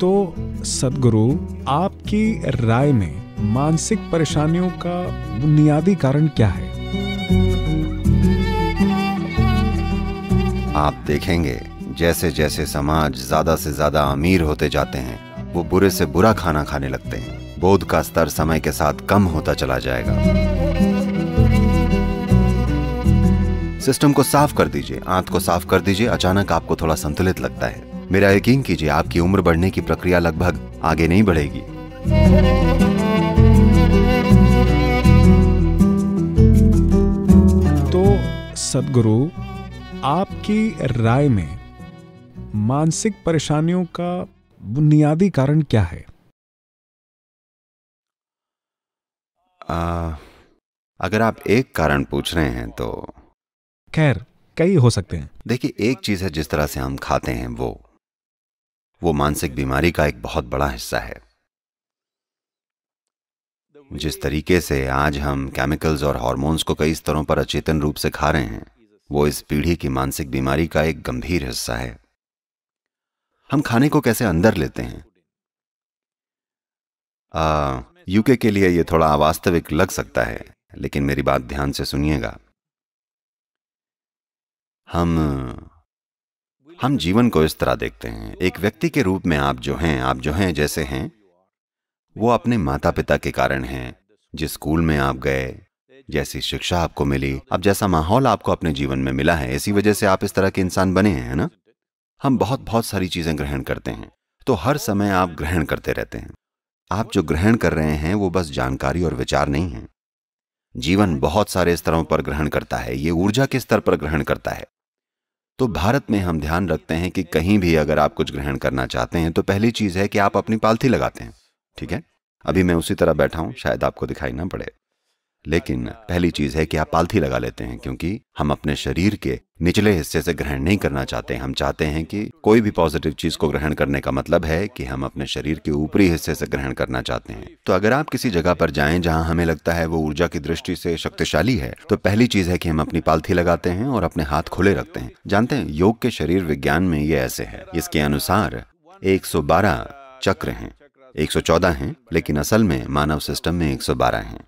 तो सदगुरु, आपकी राय में मानसिक परेशानियों का बुनियादी कारण क्या है? आप देखेंगे जैसे जैसे समाज ज्यादा से ज्यादा अमीर होते जाते हैं, वो बुरे से बुरा खाना खाने लगते हैं। बोध का स्तर समय के साथ कम होता चला जाएगा। सिस्टम को साफ कर दीजिए, आंत को साफ कर दीजिए, अचानक आपको थोड़ा संतुलित लगता है। मेरा यकीन कीजिए, आपकी उम्र बढ़ने की प्रक्रिया लगभग आगे नहीं बढ़ेगी। तो सदगुरु, आपकी राय में मानसिक परेशानियों का बुनियादी कारण क्या है? अगर आप एक कारण पूछ रहे हैं तो खैर कई हो सकते हैं। देखिए, एक चीज है जिस तरह से हम खाते हैं, वो मानसिक बीमारी का एक बहुत बड़ा हिस्सा है। जिस तरीके से आज हम केमिकल्स और हार्मोन्स को कई स्तरों पर अचेतन रूप से खा रहे हैं, वो इस पीढ़ी की मानसिक बीमारी का एक गंभीर हिस्सा है। हम खाने को कैसे अंदर लेते हैं, यूके के लिए ये थोड़ा अवास्तविक लग सकता है, लेकिन मेरी बात ध्यान से सुनिएगा। हम जीवन को इस तरह देखते हैं, एक व्यक्ति के रूप में आप जो हैं जैसे हैं, वो अपने माता पिता के कारण हैं, जिस स्कूल में आप गए, जैसी शिक्षा आपको मिली, अब जैसा माहौल आपको अपने जीवन में मिला है, इसी वजह से आप इस तरह के इंसान बने हैं, है ना। हम बहुत सारी चीजें ग्रहण करते हैं, तो हर समय आप ग्रहण करते रहते हैं। आप जो ग्रहण कर रहे हैं वो बस जानकारी और विचार नहीं है। जीवन बहुत सारे स्तरों पर ग्रहण करता है, ये ऊर्जा के स्तर पर ग्रहण करता है। तो भारत में हम ध्यान रखते हैं कि कहीं भी अगर आप कुछ ग्रहण करना चाहते हैं तो पहली चीज है कि आप अपनी पालथी लगाते हैं। ठीक है, अभी मैं उसी तरह बैठा हूं, शायद आपको दिखाई ना पड़े, लेकिन पहली चीज है कि आप पालथी लगा लेते हैं, क्योंकि हम अपने शरीर के निचले हिस्से से ग्रहण नहीं करना चाहते। हम चाहते हैं कि कोई भी पॉजिटिव चीज को ग्रहण करने का मतलब है कि हम अपने शरीर के ऊपरी हिस्से से ग्रहण करना चाहते हैं। तो अगर आप किसी जगह पर जाएं जहां हमें लगता है वो ऊर्जा की दृष्टि से शक्तिशाली है, तो पहली चीज है कि हम अपनी पालथी लगाते हैं और अपने हाथ खुले रखते हैं। जानते हैं, योग के शरीर विज्ञान में ये ऐसे है, इसके अनुसार 112 चक्र हैं, 114 हैं, लेकिन असल में मानव सिस्टम में 112 हैं।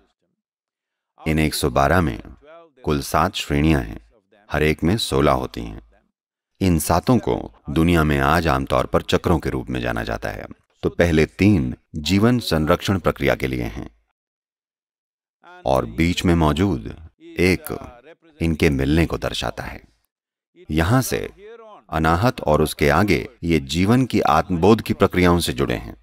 इन 112 में कुल 7 श्रेणियां हैं, हर एक में 16 होती हैं। इन 7 को दुनिया में आज आमतौर पर चक्रों के रूप में जाना जाता है। तो पहले 3 जीवन संरक्षण प्रक्रिया के लिए हैं, और बीच में मौजूद 1 इनके मिलने को दर्शाता है। यहां से अनाहत और उसके आगे ये जीवन की आत्मबोध की प्रक्रियाओं से जुड़े हैं।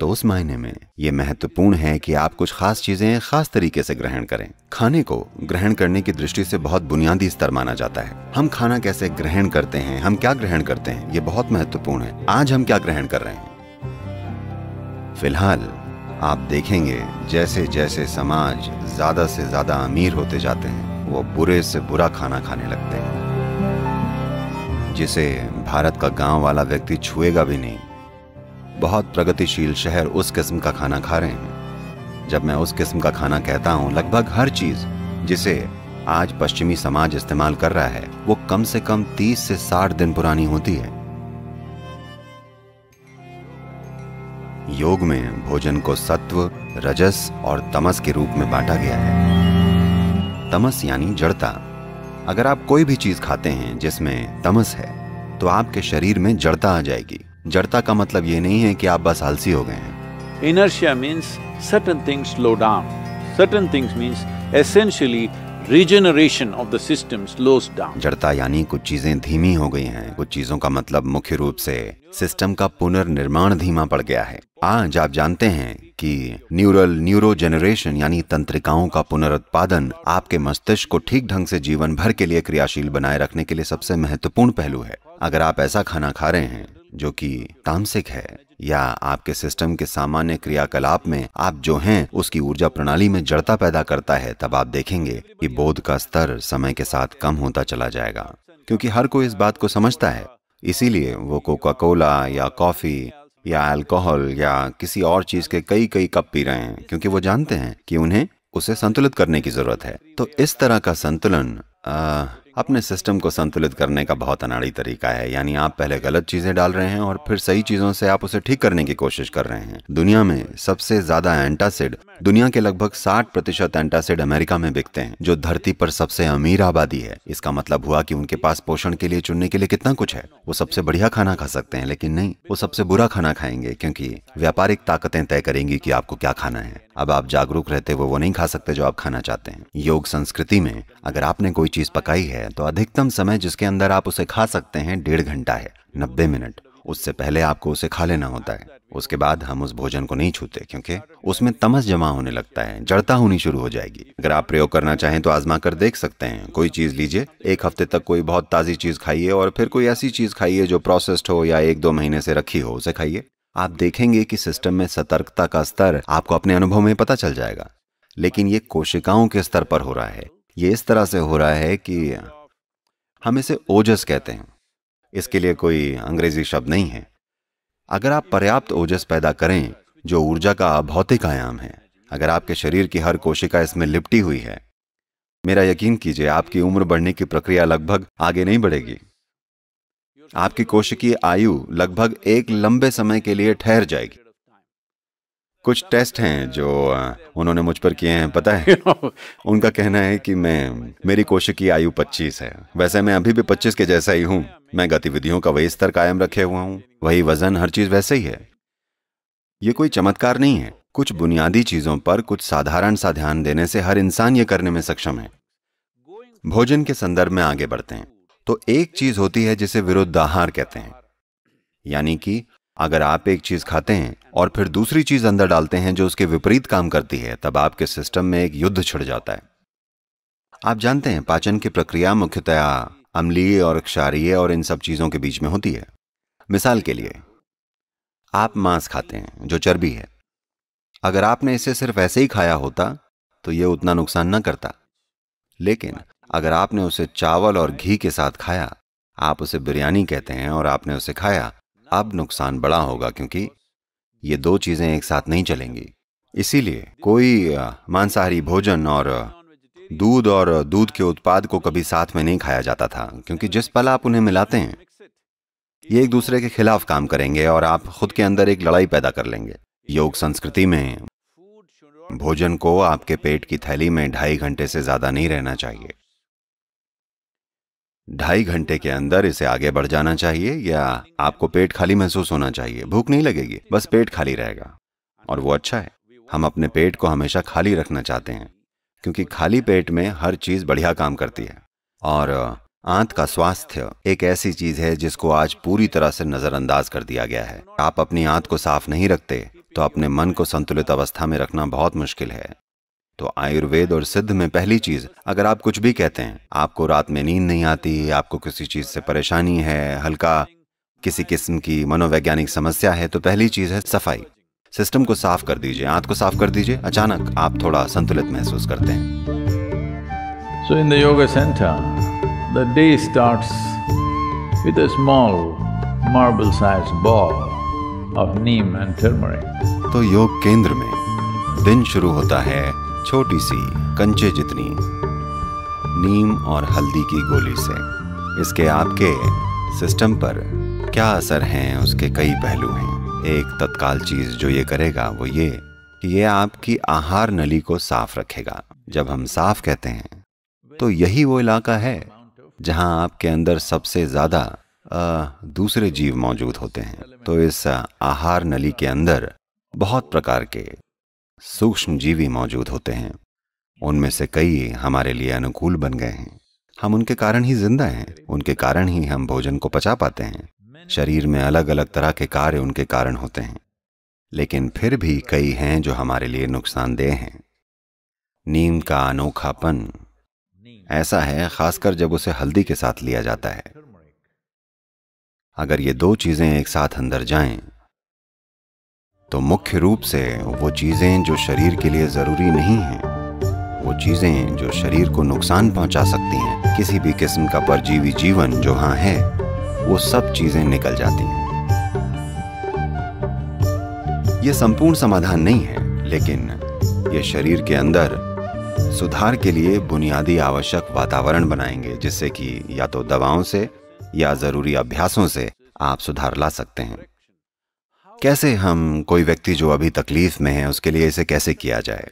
तो उस मायने में ये महत्वपूर्ण है कि आप कुछ खास चीजें खास तरीके से ग्रहण करें। खाने को ग्रहण करने की दृष्टि से बहुत बुनियादी स्तर माना जाता है। हम खाना कैसे ग्रहण करते हैं, हम क्या ग्रहण करते हैं, ये बहुत महत्वपूर्ण है। आज हम क्या ग्रहण कर रहे हैं? फिलहाल आप देखेंगे जैसे जैसे समाज ज्यादा से ज्यादा अमीर होते जाते हैं, वो बुरे से बुरा खाना खाने लगते हैं, जिसे भारत का गाँव वाला व्यक्ति छुएगा भी नहीं। बहुत प्रगतिशील शहर उस किस्म का खाना खा रहे हैं। जब मैं उस किस्म का खाना कहता हूं, लगभग हर चीज जिसे आज पश्चिमी समाज इस्तेमाल कर रहा है, वो कम से कम 30 से 60 दिन पुरानी होती है। योग में भोजन को सत्व, रजस और तमस के रूप में बांटा गया है। तमस यानी जड़ता। अगर आप कोई भी चीज खाते हैं जिसमें तमस है, तो आपके शरीर में जड़ता आ जाएगी। जड़ता का मतलब ये नहीं है कि आप बस आलसी हो गए हैं। Inertia means certain things slow down. Certain things means essentially regeneration of the system slows down. जड़ता यानी कुछ चीजें धीमी हो गई हैं। कुछ चीजों का मतलब मुख्य रूप से सिस्टम का पुनर्निर्माण धीमा पड़ गया है। आज आप जानते हैं कि न्यूरोजेनरेशन यानी तंत्रिकाओं का पुनरुत्पादन आपके मस्तिष्क को ठीक ढंग से जीवन भर के लिए क्रियाशील बनाए रखने के लिए सबसे महत्वपूर्ण पहलू है। अगर आप ऐसा खाना खा रहे हैं जो कि तामसिक है, या आपके सिस्टम के सामान्य क्रियाकलाप में आप जो हैं उसकी ऊर्जा प्रणाली में जड़ता पैदा करता है, तब आप देखेंगे कि बोध का स्तर समय के साथ कम होता चला जाएगा, क्योंकि हर कोई इस बात को समझता है। इसीलिए वो कोका कोला या कॉफी या अल्कोहल या किसी और चीज के कई कप पी रहे हैं, क्योंकि वो जानते हैं कि उन्हें उसे संतुलित करने की जरूरत है। तो इस तरह का संतुलन अपने सिस्टम को संतुलित करने का बहुत अनाड़ी तरीका है। यानी आप पहले गलत चीजें डाल रहे हैं और फिर सही चीजों से आप उसे ठीक करने की कोशिश कर रहे हैं। दुनिया में सबसे ज्यादा एंटासिड, दुनिया के लगभग 60% एंटासिड अमेरिका में बिकते हैं, जो धरती पर सबसे अमीर आबादी है। इसका मतलब हुआ कि उनके पास पोषण के लिए चुनने के लिए कितना कुछ है। वो सबसे बढ़िया खाना खा सकते हैं, लेकिन नहीं, वो सबसे बुरा खाना खाएंगे, क्योंकि व्यापारिक ताकतें तय करेंगी कि आपको क्या खाना है। अब आप जागरूक रहते हुए वो नहीं खा सकते जो आप खाना चाहते हैं। योग संस्कृति में अगर आपने कोई चीज पकाई है तो अधिकतम समय जिसके अंदर आप उसे खा सकते हैं 1.5 घंटा है, 90 मिनट। उससे पहले आपको उसे खा लेना होता है। उसके बाद हम उस भोजन को नहीं छूते, क्योंकि उसमें तमस जमा होने लगता है, जड़ता होनी शुरू हो जाएगी। अगर आप प्रयोग करना चाहें तो आजमा कर देख सकते हैं। कोई चीज लीजिए, 1 हफ्ते तक कोई बहुत ताज़ी चीज खाइए और फिर कोई ऐसी चीज खाइए जो प्रोसेस्ड हो या 1-2 महीने से रखी हो, उसे खाइए। आप देखेंगे कि सिस्टम में सतर्कता का स्तर आपको अपने अनुभव में पता चल जाएगा। लेकिन ये कोशिकाओं के स्तर पर हो रहा है। ये इस तरह से हो रहा है कि हम इसे ओजस कहते हैं। इसके लिए कोई अंग्रेजी शब्द नहीं है। अगर आप पर्याप्त ओजस पैदा करें, जो ऊर्जा का भौतिक आयाम है, अगर आपके शरीर की हर कोशिका इसमें लिपटी हुई है, मेरा यकीन कीजिए, आपकी उम्र बढ़ने की प्रक्रिया लगभग आगे नहीं बढ़ेगी। आपकी कोशिकीय आयु लगभग एक लंबे समय के लिए ठहर जाएगी। कुछ टेस्ट हैं जो उन्होंने मुझ पर किए हैं, पता है। उनका कहना है कि मेरी कोशिकीय आयु 25 है। वैसे मैं अभी भी 25 के जैसा ही हूँ। मैं गतिविधियों का वही स्तर कायम रखे हुआ हूँ, वही वजन, हर चीज वैसे ही है। ये कोई चमत्कार नहीं है। कुछ बुनियादी चीजों पर कुछ साधारण सा ध्यान देने से हर इंसान ये करने में सक्षम है। भोजन के संदर्भ में आगे बढ़ते हैं तो एक चीज होती है जिसे विरुद्ध आहार कहते हैं। यानी कि अगर आप एक चीज खाते हैं और फिर दूसरी चीज अंदर डालते हैं जो उसके विपरीत काम करती है, तब आपके सिस्टम में एक युद्ध छिड़ जाता है। आप जानते हैं, पाचन की प्रक्रिया मुख्यतः अम्लीय और क्षारीय और इन सब चीजों के बीच में होती है। मिसाल के लिए, आप मांस खाते हैं जो चर्बी है। अगर आपने इसे सिर्फ ऐसे ही खाया होता तो यह उतना नुकसान न करता, लेकिन अगर आपने उसे चावल और घी के साथ खाया, आप उसे बिरयानी कहते हैं, और आपने उसे खाया, अब नुकसान बड़ा होगा, क्योंकि ये दो चीजें एक साथ नहीं चलेंगी। इसीलिए कोई मांसाहारी भोजन और दूध के उत्पाद को कभी साथ में नहीं खाया जाता था, क्योंकि जिस पल आप उन्हें मिलाते हैं, ये एक दूसरे के खिलाफ काम करेंगे और आप खुद के अंदर एक लड़ाई पैदा कर लेंगे। योग संस्कृति में भोजन को आपके पेट की थैली में 2.5 घंटे से ज्यादा नहीं रहना चाहिए। 2.5 घंटे के अंदर इसे आगे बढ़ जाना चाहिए, या आपको पेट खाली महसूस होना चाहिए। भूख नहीं लगेगी, बस पेट खाली रहेगा, और वो अच्छा है। हम अपने पेट को हमेशा खाली रखना चाहते हैं, क्योंकि खाली पेट में हर चीज बढ़िया काम करती है। और आंत का स्वास्थ्य एक ऐसी चीज है जिसको आज पूरी तरह से नजरअंदाज कर दिया गया है। आप अपनी आंत को साफ नहीं रखते तो अपने मन को संतुलित अवस्था में रखना बहुत मुश्किल है। तो आयुर्वेद और सिद्ध में पहली चीज, अगर आप कुछ भी कहते हैं, आपको रात में नींद नहीं आती, आपको किसी चीज से परेशानी है, हल्का किसी किस्म की मनोवैज्ञानिक समस्या है, तो पहली चीज है सफाई। सिस्टम को साफ कर दीजिए, आंत को साफ कर दीजिए, अचानक आप थोड़ा संतुलित महसूस करते हैं। So in the yoga centre the day starts with a small marble size ball of neem and turmeric. तो योग केंद्र में दिन शुरू होता है छोटी सी कंचे जितनी नीम और हल्दी की गोली से। इसके आपके सिस्टम पर क्या असर हैं, उसके कई पहलू हैं। एक तत्काल चीज जो ये करेगा वो ये कि ये आपकी आहार नली को साफ रखेगा। जब हम साफ कहते हैं तो यही वो इलाका है जहां आपके अंदर सबसे ज्यादा दूसरे जीव मौजूद होते हैं। तो इस आहार नली के अंदर बहुत प्रकार के सूक्ष्म जीवी मौजूद होते हैं। उनमें से कई हमारे लिए अनुकूल बन गए हैं। हम उनके कारण ही जिंदा हैं, उनके कारण ही हम भोजन को पचा पाते हैं। शरीर में अलग अलग तरह के कार्य उनके कारण होते हैं, लेकिन फिर भी कई हैं जो हमारे लिए नुकसानदेह हैं। नीम का अनोखापन ऐसा है, खासकर जब उसे हल्दी के साथ लिया जाता है। अगर ये दो चीजें एक साथ अंदर जाएं तो मुख्य रूप से वो चीजें जो शरीर के लिए जरूरी नहीं हैं, वो चीजें जो शरीर को नुकसान पहुंचा सकती हैं, किसी भी किस्म का परजीवी जीवन जो वहां है, वो सब चीजें निकल जाती हैं। ये संपूर्ण समाधान नहीं है, लेकिन ये शरीर के अंदर सुधार के लिए बुनियादी आवश्यक वातावरण बनाएंगे, जिससे कि या तो दवाओं से या जरूरी अभ्यासों से आप सुधार ला सकते हैं। कैसे? हम कोई व्यक्ति जो अभी तकलीफ में है उसके लिए इसे कैसे किया जाए,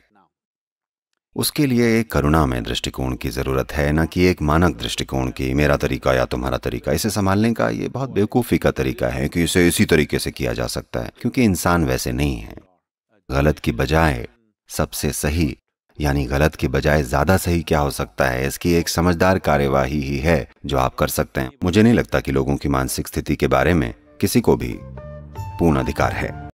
उसके लिए एक करुणामय दृष्टिकोण की ज़रूरत है, ना कि एक मानक दृष्टिकोण की मेरा तरीका या तुम्हारा तरीका। इसे संभालने का ये बहुत बेवकूफ़ी का तरीका है कि इसे इसी तरीके से किया जा सकता है, क्योंकि इंसान वैसे नहीं है। गलत की बजाय सबसे सही, यानी गलत की बजाय ज़्यादा सही क्या हो सकता है, इसकी एक समझदार कार्यवाही ही है जो आप कर सकते हैं। मुझे नहीं लगता कि लोगों की मानसिक स्थिति के बारे में किसी को भी पूर्ण अधिकार है।